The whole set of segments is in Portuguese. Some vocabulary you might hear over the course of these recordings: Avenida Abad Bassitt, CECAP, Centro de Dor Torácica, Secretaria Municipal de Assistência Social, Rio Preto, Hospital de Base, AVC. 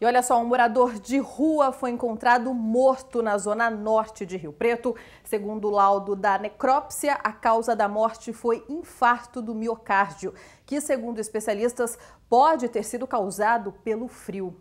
E olha só, um morador de rua foi encontrado morto na zona norte de Rio Preto. Segundo o laudo da necrópsia, a causa da morte foi infarto do miocárdio, que, segundo especialistas, pode ter sido causado pelo frio.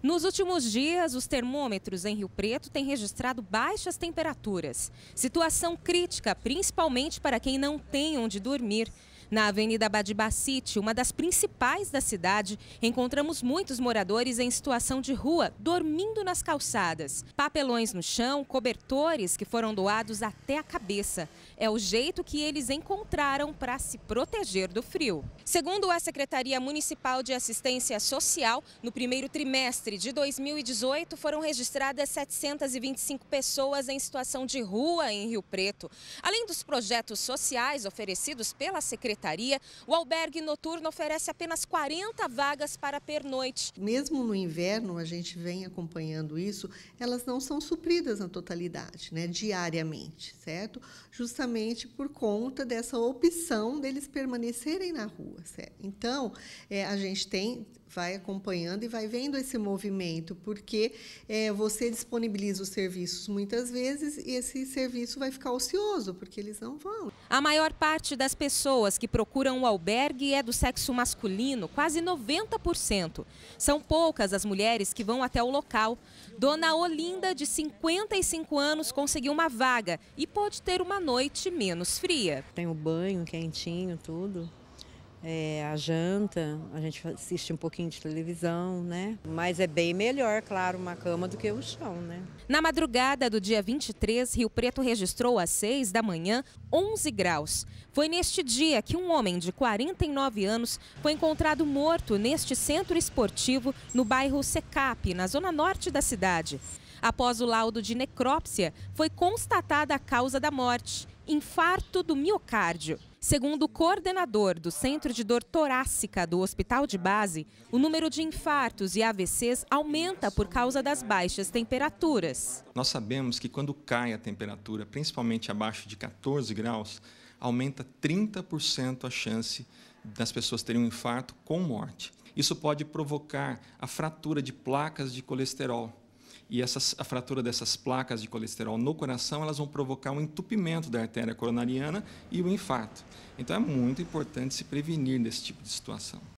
Nos últimos dias, os termômetros em Rio Preto têm registrado baixas temperaturas. Situação crítica, principalmente para quem não tem onde dormir. Na Avenida Abad Bassitt, uma das principais da cidade, encontramos muitos moradores em situação de rua, dormindo nas calçadas. Papelões no chão, cobertores que foram doados até a cabeça. É o jeito que eles encontraram para se proteger do frio. Segundo a Secretaria Municipal de Assistência Social, no primeiro trimestre de 2018, foram registradas 725 pessoas em situação de rua em Rio Preto. Além dos projetos sociais oferecidos pela Secretaria, o albergue noturno oferece apenas 40 vagas para pernoite. Mesmo no inverno, a gente vem acompanhando isso, elas não são supridas na totalidade, né, diariamente, certo? Justamente por conta dessa opção deles permanecerem na rua, certo? Então, a gente vai acompanhando e vai vendo esse movimento, porque você disponibiliza os serviços muitas vezes e esse serviço vai ficar ocioso, porque eles não vão. A maior parte das pessoas que procuram o albergue é do sexo masculino, quase 90%. São poucas as mulheres que vão até o local. Dona Olinda, de 55 anos, conseguiu uma vaga e pôde ter uma noite menos fria. Tem o banho quentinho, tudo. A janta, a gente assiste um pouquinho de televisão, né? Mas é bem melhor, claro, uma cama do que o chão, né? Na madrugada do dia 23, Rio Preto registrou às 6 da manhã 11 graus. Foi neste dia que um homem de 49 anos foi encontrado morto neste centro esportivo no bairro CECAP, na zona norte da cidade. Após o laudo de necrópsia, foi constatada a causa da morte, infarto do miocárdio. Segundo o coordenador do Centro de Dor Torácica do Hospital de Base, o número de infartos e AVCs aumenta por causa das baixas temperaturas. Nós sabemos que quando cai a temperatura, principalmente abaixo de 14 graus, aumenta 30% a chance das pessoas terem um infarto com morte. Isso pode provocar a fratura de placas de colesterol. E a fratura dessas placas de colesterol no coração, elas vão provocar um entupimento da artéria coronariana e o infarto. Então é muito importante se prevenir desse tipo de situação.